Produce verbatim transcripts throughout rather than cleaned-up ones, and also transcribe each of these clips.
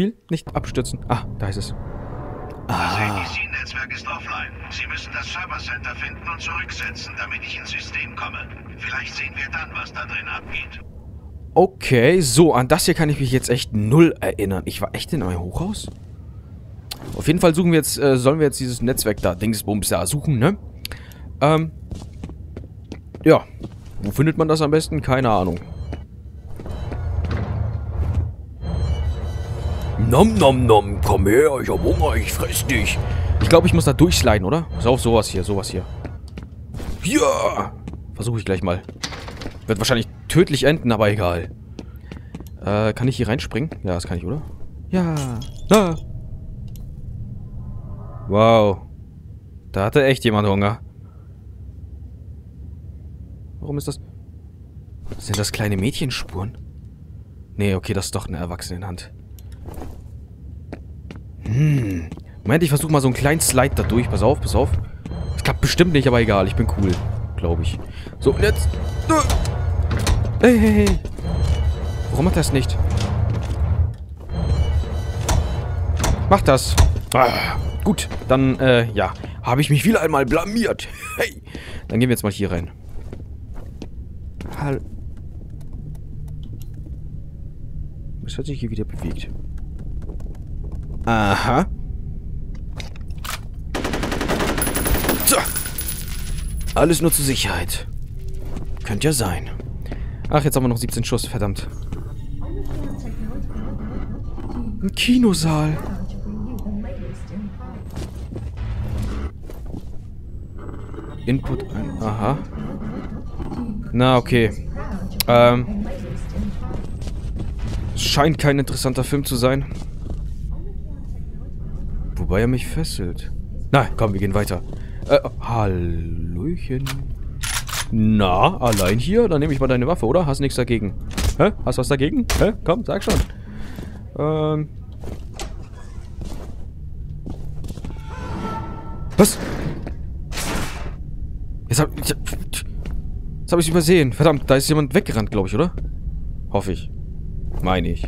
Spiel, nicht abstürzen. Ah, da ist es. Ah. Das A D C-Netzwerk ist offline. Sie müssen das Server-Center finden und zurücksetzen, damit ich ins System komme. Vielleicht sehen wir dann, was da drin abgeht. Okay, so, an das hier kann ich mich jetzt echt null erinnern. Ich war echt in einem Hochhaus? Auf jeden Fall suchen wir jetzt, äh, sollen wir jetzt dieses Netzwerk da, Dingsbums da, suchen, ne? Ähm, ja. Wo findet man das am besten? Keine Ahnung. Nom nom nom, komm her, ich hab Hunger, ich fress dich. Ich glaube, ich muss da durchsliden, oder? Pass auf, sowas hier, sowas hier. Ja! Versuche ich gleich mal. Wird wahrscheinlich tödlich enden, aber egal. Äh, kann ich hier reinspringen? Ja, das kann ich, oder? Ja. Ah. Wow. Da hatte echt jemand Hunger. Warum ist das? Sind das kleine Mädchenspuren? Nee, okay, das ist doch eine Erwachsenenhand. Hm. Moment, ich versuche mal so einen kleinen Slide da durch. Pass auf, pass auf. Das klappt bestimmt nicht, aber egal. Ich bin cool, glaube ich. So, und jetzt. Hey, hey, hey. Warum macht das nicht? Macht das. Ah, gut, dann, äh, ja. Habe ich mich wieder einmal blamiert. Hey. Dann gehen wir jetzt mal hier rein. Hallo. Was hat sich hier wieder bewegt? Aha. So. Alles nur zur Sicherheit. Könnte ja sein. Ach, jetzt haben wir noch siebzehn Schuss, verdammt. Ein Kinosaal. Input ein. Aha. Na, okay. Ähm. Scheint kein interessanter Film zu sein. Wobei er mich fesselt. Na, komm, wir gehen weiter. Äh, Hallöchen. Na, allein hier? Dann nehme ich mal deine Waffe, oder? Hast nichts dagegen? Hä? Hast was dagegen? Hä? Komm, sag schon. Ähm. Was? Jetzt hab ich... Jetzt hab ich's übersehen. Verdammt, da ist jemand weggerannt, glaube ich, oder? Hoffe ich. Meine ich.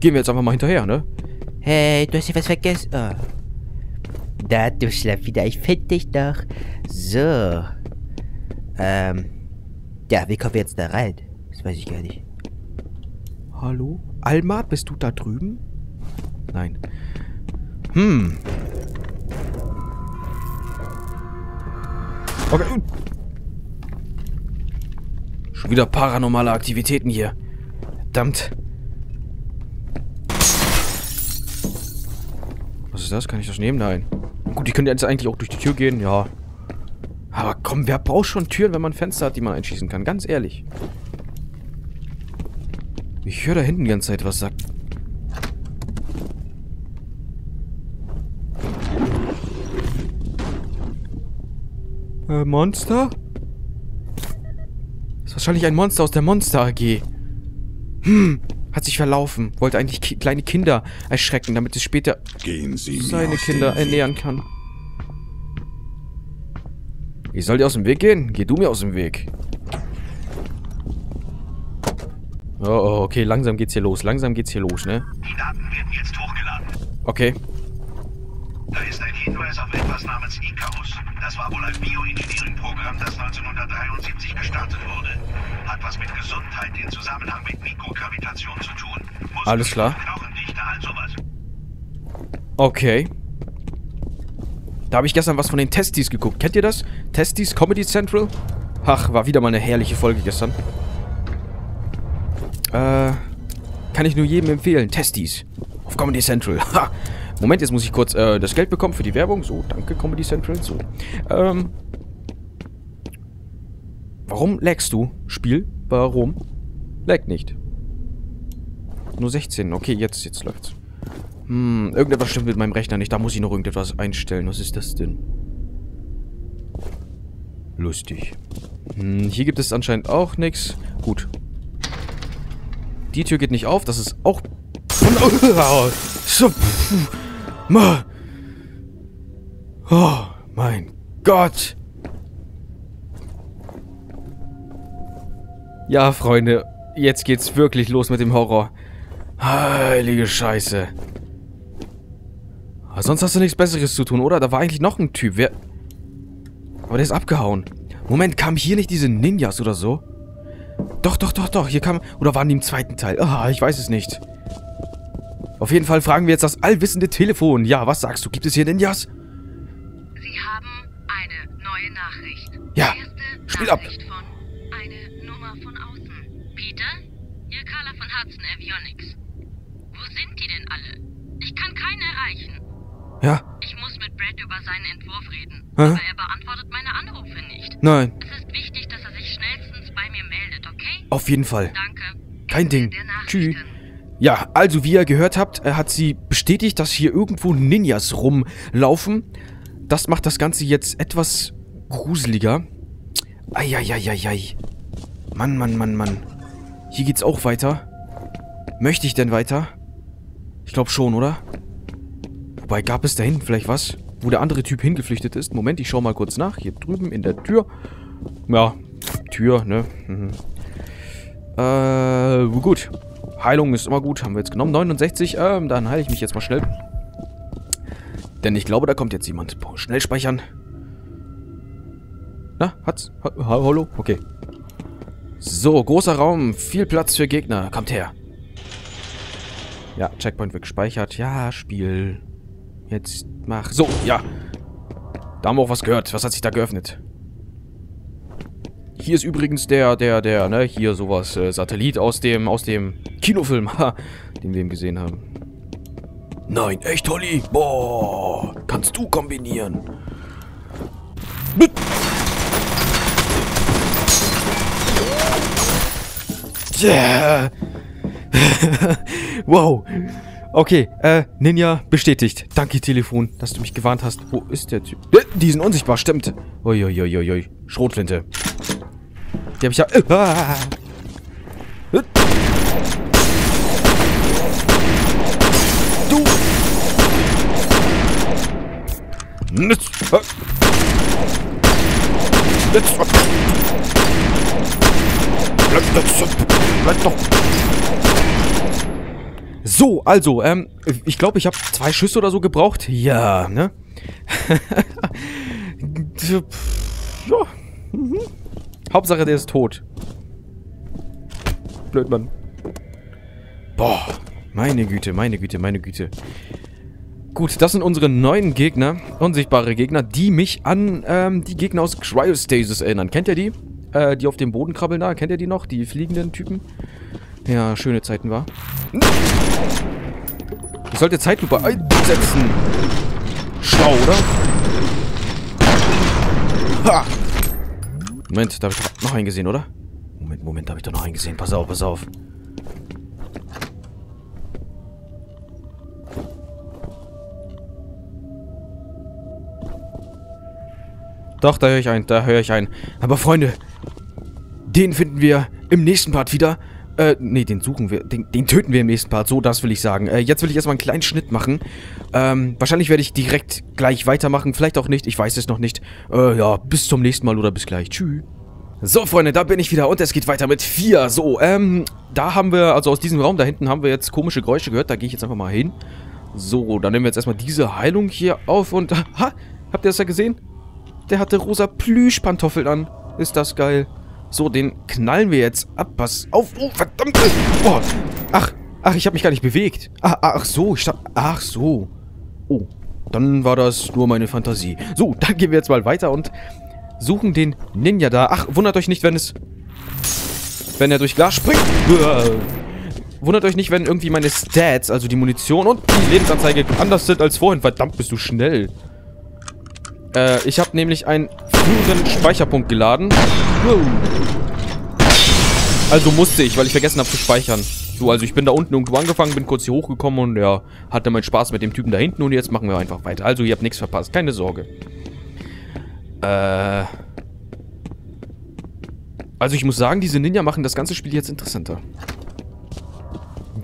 Gehen wir jetzt einfach mal hinterher, ne? Hey, du hast hier was vergessen. Oh. Da, du Schlapp wieder. Ich find dich doch. So. Ähm. Ja, wie kommen wir jetzt da rein? Das weiß ich gar nicht. Hallo? Alma, bist du da drüben? Nein. Hm. Okay. Schon wieder paranormale Aktivitäten hier. Verdammt. Was ist das? Kann ich das nehmen? Nein. Gut, ich könnte jetzt eigentlich auch durch die Tür gehen, ja. Aber komm, wer braucht schon Türen, wenn man Fenster hat, die man einschießen kann? Ganz ehrlich. Ich höre da hinten die ganze Zeit was sagt. Äh, Monster? Das ist wahrscheinlich ein Monster aus der Monster A G. Hm. Hat sich verlaufen. Wollte eigentlich ki kleine Kinder erschrecken, damit es später Gehen Sie seine Kinder ernähren kann. Ich soll dir aus dem Weg gehen? Geh du mir aus dem Weg. Oh, oh, okay. Langsam geht's hier los. Langsam geht's hier los, ne? Die Daten werden jetzt hochgeladen. Okay. Da ist ein Hinweis auf etwas namens ICARUS. Das war wohl ein Bioengineering-Programm, das neunzehnhundertdreiundsiebzig gestartet wurde. Hat was mit Gesundheit in Zusammenhang mit Mikrogravitation zu tun. Muskeln, alles klar. Knochendichte, all sowas. Okay. Da habe ich gestern was von den Testis geguckt. Kennt ihr das? Testis Comedy Central? Ach, war wieder mal eine herrliche Folge gestern. Äh, kann ich nur jedem empfehlen. Testis. Auf Comedy Central. Ha! Moment, jetzt muss ich kurz äh, das Geld bekommen für die Werbung. So, danke Comedy Central. So. Ähm. Warum lagst du? Spiel? Warum? Lag nicht. Nur sechzehn. Okay, jetzt, jetzt läuft's. Hm, irgendetwas stimmt mit meinem Rechner nicht. Da muss ich noch irgendetwas einstellen. Was ist das denn? Lustig. Hm, hier gibt es anscheinend auch nichts. Gut. Die Tür geht nicht auf. Das ist auch... So... Oh, mein Gott. Ja, Freunde. Jetzt geht's wirklich los mit dem Horror. Heilige Scheiße. Sonst hast du nichts Besseres zu tun, oder? Da war eigentlich noch ein Typ. Wer... Aber der ist abgehauen. Moment, kamen hier nicht diese Ninjas oder so? Doch, doch, doch, doch. Hier kam... Oder waren die im zweiten Teil? Ah, ich weiß es nicht. Auf jeden Fall fragen wir jetzt das allwissende Telefon. Ja, was sagst du? Gibt es hier Ninjas? Sie haben eine neue Nachricht. Ja, spiel ab. Erste Nachricht von eine Nummer von außen. Peter? Ihr Carla von Hudson Avionics. Wo sind die denn alle? Ich kann keinen erreichen. Ja. Ich muss mit Brad über seinen Entwurf reden. Aha. Aber er beantwortet meine Anrufe nicht. Nein. Es ist wichtig, dass er sich schnellstens bei mir meldet, okay? Auf jeden Fall. Danke. Kein Ding. Tschüss. Ja, also wie ihr gehört habt, hat sie bestätigt, dass hier irgendwo Ninjas rumlaufen. Das macht das Ganze jetzt etwas gruseliger. Eieieiei. Mann, Mann, Mann, Mann. Hier geht's auch weiter. Möchte ich denn weiter? Ich glaube schon, oder? Wobei, gab es da hinten vielleicht was, wo der andere Typ hingeflüchtet ist? Moment, ich schau mal kurz nach. Hier drüben in der Tür. Ja, Tür, ne? Mhm. Äh, gut. Heilung ist immer gut, haben wir jetzt genommen. neunundsechzig, ähm, dann heile ich mich jetzt mal schnell. Denn ich glaube, da kommt jetzt jemand. Boah, schnell speichern. Na, hat's? Ha Hallo? Okay. So, großer Raum, viel Platz für Gegner. Kommt her. Ja, Checkpoint wird gespeichert. Ja, Spiel. Jetzt mach... So, ja. Da haben wir auch was gehört. Was hat sich da geöffnet? Hier ist übrigens der, der, der, ne? Hier sowas. Äh, Satellit aus dem, aus dem Kinofilm, den wir eben gesehen haben. Nein, echt, Holly? Boah, kannst du kombinieren. Yeah. Wow. Okay, äh, Ninja bestätigt. Danke, Telefon, dass du mich gewarnt hast. Wo ist der Typ? Die sind unsichtbar, stimmt. Uiuiuiui. Schrotflinte. Die hab ich ja... Ah. Du! Nütz! Nütz! Bleib, bleib, bleib doch! So, also, ähm, ich glaube, ich habe zwei Schüsse oder so gebraucht. Ja, ne? Ja. Mhm. Hauptsache, der ist tot. Blöd, Mann. Boah, meine Güte, meine Güte, meine Güte. Gut, das sind unsere neuen Gegner, unsichtbare Gegner, die mich an ähm, die Gegner aus Cryostasis erinnern. Kennt ihr die? Äh, die auf dem Boden krabbeln da, kennt ihr die noch? Die fliegenden Typen? Ja, schöne Zeiten war. Ich sollte Zeitlupe einsetzen. Schlau, oder? Ha! Moment, da habe ich doch noch einen gesehen, oder? Moment, Moment, da habe ich doch noch einen gesehen. Pass auf, pass auf. Doch, da höre ich einen, da höre ich einen. Aber Freunde, den finden wir im nächsten Part wieder. Äh, nee, den suchen wir, den, den töten wir im nächsten Part, so, das will ich sagen. Äh, jetzt will ich erstmal einen kleinen Schnitt machen. Ähm, wahrscheinlich werde ich direkt gleich weitermachen, vielleicht auch nicht, ich weiß es noch nicht. Äh, ja, bis zum nächsten Mal oder bis gleich, tschüss. So, Freunde, da bin ich wieder und es geht weiter mit vier. So, ähm, da haben wir, also aus diesem Raum da hinten haben wir jetzt komische Geräusche gehört, da gehe ich jetzt einfach mal hin. So, dann nehmen wir jetzt erstmal diese Heilung hier auf und, ha, habt ihr das ja gesehen? Der hatte rosa Plüschpantoffeln an, ist das geil. So, den knallen wir jetzt ab. Pass auf. Oh, verdammt. Oh. Ach, ach, ich habe mich gar nicht bewegt. Ach, ach so, ich stand... Ach so. Oh, dann war das nur meine Fantasie. So, dann gehen wir jetzt mal weiter und suchen den Ninja da. Ach, wundert euch nicht, wenn es... Wenn er durch Glas springt. Wundert euch nicht, wenn irgendwie meine Stats, also die Munition und die Lebensanzeige anders sind als vorhin. Verdammt, bist du schnell. Äh, ich habe nämlich einen früheren Speicherpunkt geladen. Also musste ich, weil ich vergessen habe zu speichern. So, also ich bin da unten irgendwo angefangen, bin kurz hier hochgekommen und ja, hatte meinen Spaß mit dem Typen da hinten und jetzt machen wir einfach weiter. Also ihr habt nichts verpasst, keine Sorge. Äh... Also ich muss sagen, diese Ninja machen das ganze Spiel jetzt interessanter.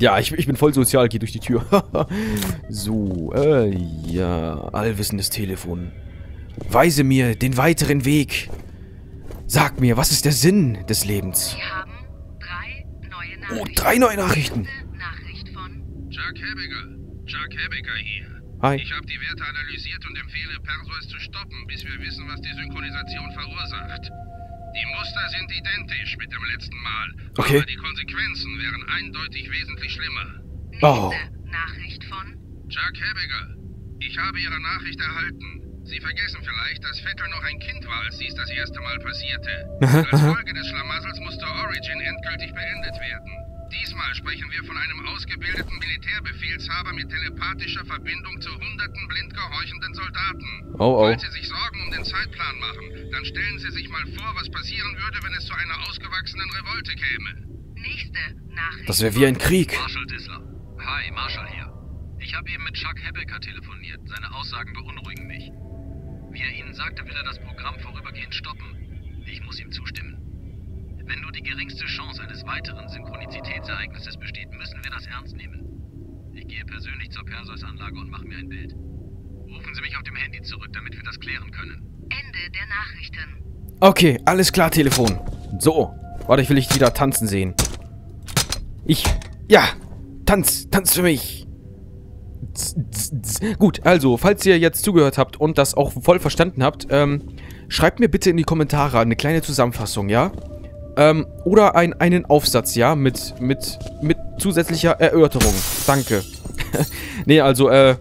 Ja, ich, ich bin voll sozial, geh durch die Tür. So, äh, ja, allwissendes Telefon. Weise mir den weiteren Weg. Sag mir, was ist der Sinn des Lebens? Wir haben drei neue Nachrichten. Oh, drei neue Nachrichten. Die erste Nachricht von Jack Habiger. Jack Habiger hier. Hi. Ich habe die Werte analysiert und empfehle, Perseus zu stoppen, bis wir wissen, was die Synchronisation verursacht. Die Muster sind identisch mit dem letzten Mal, okay, aber die Konsequenzen wären eindeutig wesentlich schlimmer. Oh. Nächste Nachricht von Jack Habiger. Ich habe Ihre Nachricht erhalten. Sie vergessen vielleicht, dass Vettel noch ein Kind war, als dies das erste Mal passierte. Aha, als aha. Folge des Schlamassels musste Origin endgültig beendet werden. Diesmal sprechen wir von einem ausgebildeten Militärbefehlshaber mit telepathischer Verbindung zu hunderten blind gehorchenden Soldaten. Oh, oh. Falls Sie sich Sorgen um den Zeitplan machen, dann stellen Sie sich mal vor, was passieren würde, wenn es zu einer ausgewachsenen Revolte käme. Nächste Nachricht. Das wäre wie ein Krieg. Marshall Dissler. Hi, Marshall hier. Ich habe eben mit Chuck Habecker telefoniert. Seine Aussagen beunruhigen mich. Wie er Ihnen sagte, will er das Programm vorübergehend stoppen. Ich muss ihm zustimmen. Wenn nur die geringste Chance eines weiteren Synchronizitätsereignisses besteht, müssen wir das ernst nehmen. Ich gehe persönlich zur Perseus-Anlage und mache mir ein Bild. Rufen Sie mich auf dem Handy zurück, damit wir das klären können. Ende der Nachrichten. Okay, alles klar, Telefon. So, warte, ich will dich wieder tanzen sehen. Ich, ja, tanz, tanz für mich. Gut, also, falls ihr jetzt zugehört habt und das auch voll verstanden habt, ähm, schreibt mir bitte in die Kommentare eine kleine Zusammenfassung, ja? Ähm, oder ein, einen Aufsatz, ja? Mit, mit, mit zusätzlicher Erörterung. Danke. Nee, also, äh,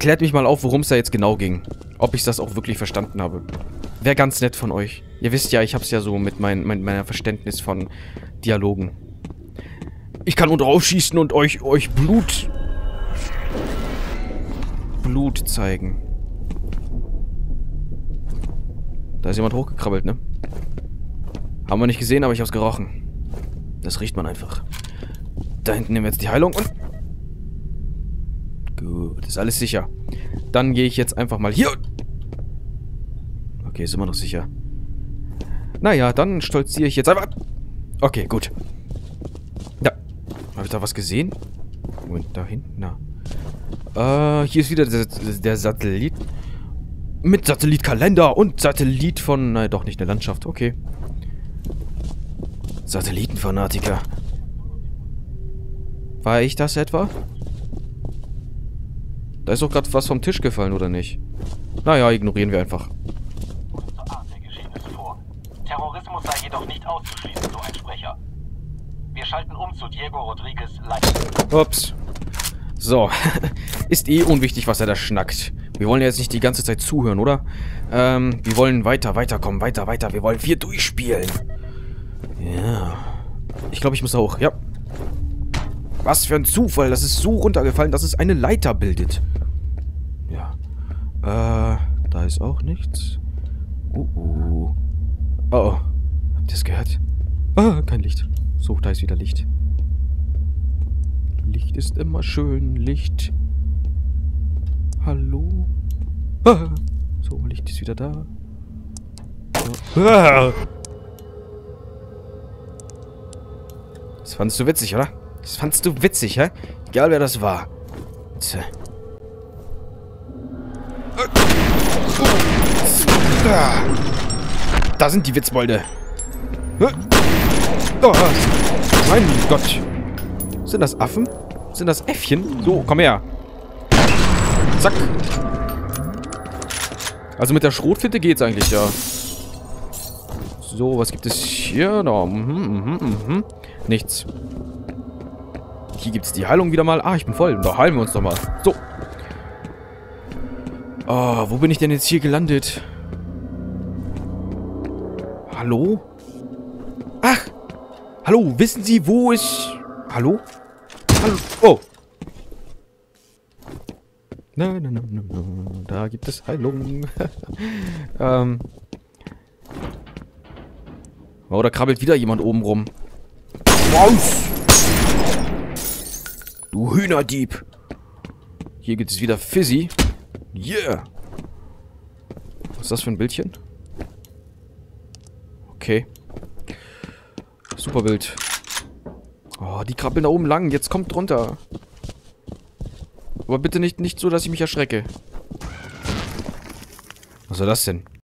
klärt mich mal auf, worum es da jetzt genau ging. Ob ich das auch wirklich verstanden habe. Wäre ganz nett von euch. Ihr wisst ja, ich hab's ja so mit mein, mein, meiner Verständnis von Dialogen. Ich kann nur draufschießen und euch, euch Blut... Blut zeigen. Da ist jemand hochgekrabbelt, ne? Haben wir nicht gesehen, aber ich hab's gerochen. Das riecht man einfach. Da hinten nehmen wir jetzt die Heilung und... Gut, ist alles sicher. Dann gehe ich jetzt einfach mal hier... Okay, ist immer noch sicher. Naja, dann stolziere ich jetzt einfach... Okay, gut. Da. Habe ich da was gesehen? Moment, da hinten? Na... Uh, hier ist wieder der, der Satellit. Mit Satellitkalender und Satellit von... Nein, doch nicht eine Landschaft. Okay. Satellitenfanatiker. War ich das etwa? Da ist doch gerade was vom Tisch gefallen, oder nicht? Naja, ignorieren wir einfach. Terrorismus sei jedoch nicht auszuschließen, so ein Sprecher. Wir schalten um zu Diego Rodriguez Leitz. Ups. So, ist eh unwichtig, was er da schnackt. Wir wollen ja jetzt nicht die ganze Zeit zuhören, oder? Ähm, wir wollen weiter, weiterkommen, weiter, weiter. Wir wollen hier durchspielen. Ja. Ich glaube, ich muss auch, ja. Was für ein Zufall, das ist so runtergefallen, dass es eine Leiter bildet. Ja. Äh, da ist auch nichts. Uh, uh. Oh, oh. Habt ihr das gehört? Ah, kein Licht. So, da ist wieder Licht. Licht ist immer schön. Licht. Hallo? Ah. So, Licht ist wieder da. So. Ah. Das fandst du witzig, oder? Das fandst du witzig, hä? Egal, wer das war. Tja. Ah. Da sind die Witzbolde. Oh. Mein Gott. Sind das Affen? Sind das Äffchen? So, komm her. Zack. Also mit der Schrotflinte geht's eigentlich, ja. So, was gibt es hier noch? Mhm, mhm, mhm. Nichts. Hier gibt's die Heilung wieder mal. Ah, ich bin voll. Da heilen wir uns doch mal. So. Oh, wo bin ich denn jetzt hier gelandet? Hallo? Ach! Hallo, wissen Sie, wo ich... Hallo? Hallo? Oh! Nein, nein, nein, nein, da gibt es Heilung. ähm. Oh, da krabbelt wieder jemand oben rum. Raus! Du Hühnerdieb! Hier gibt es wieder Fizzy. Yeah! Was ist das für ein Bildchen? Okay. Super Bild. Oh, die krabbeln da oben lang. Jetzt kommt runter. Aber bitte nicht, nicht so, dass ich mich erschrecke. Was war das denn?